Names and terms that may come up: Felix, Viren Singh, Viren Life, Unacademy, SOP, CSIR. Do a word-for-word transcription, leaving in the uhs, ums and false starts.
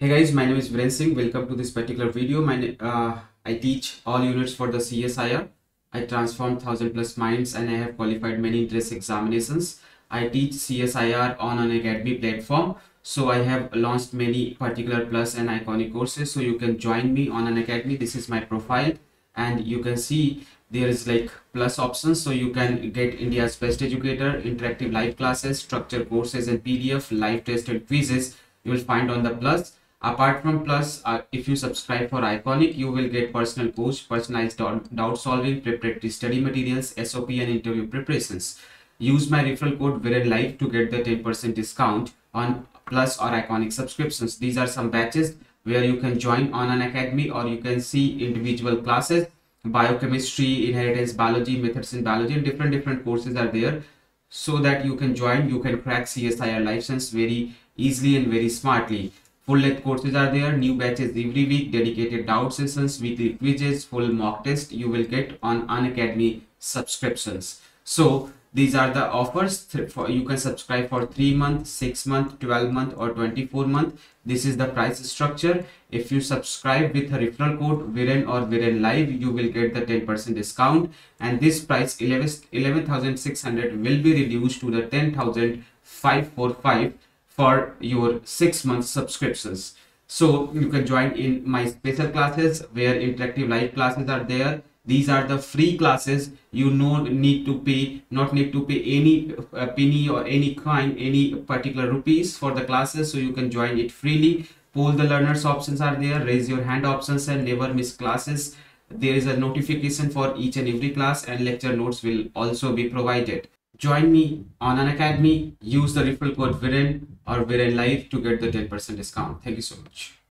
Hey guys, my name is Viren Singh. Welcome to this particular video. My uh, I teach all units for the C S I R. I transform thousand plus minds and I have qualified many interest examinations. I teach C S I R on an Unacademy platform. So I have launched many particular plus and iconic courses. So you can join me on Unacademy. This is my profile and you can see there is like plus options. So you can get India's best educator, interactive live classes, structured courses and P D F, live test and quizzes you will find on the plus. Apart from plus, uh, if you subscribe for iconic, you will get personal coach, personalized doubt solving, preparatory study materials, S O P and interview preparations. Use my referral code Viren Life to get the ten percent discount on plus or iconic subscriptions. These are some batches where you can join on an academy, or you can see individual classes, biochemistry, inheritance biology, methods in biology, and different different courses are there, so that you can join, you can crack C S I R license very easily and very smartly. Full length courses are there, new batches every week, dedicated doubt sessions, weekly quizzes, full mock test you will get on Unacademy subscriptions. So these are the offers. For, you can subscribe for three month, six month, twelve month or twenty-four month. This is the price structure. If you subscribe with a referral code Viren or Viren Live, you will get the ten percent discount, and this price eleven thousand six hundred will be reduced to the ten thousand five hundred forty-five for your six month subscriptions. So you can join in my special classes where interactive live classes are there. These are the free classes. You no need to pay, not need to pay any uh, penny or any kind, any particular rupees for the classes. So you can join it freely. Poll the learners options are there. Raise your hand options and never miss classes. There is a notification for each and every class, and lecture notes will also be provided. Join me on Unacademy. Use the referral code Viren or Viren Live to get the ten percent discount. Thank you so much.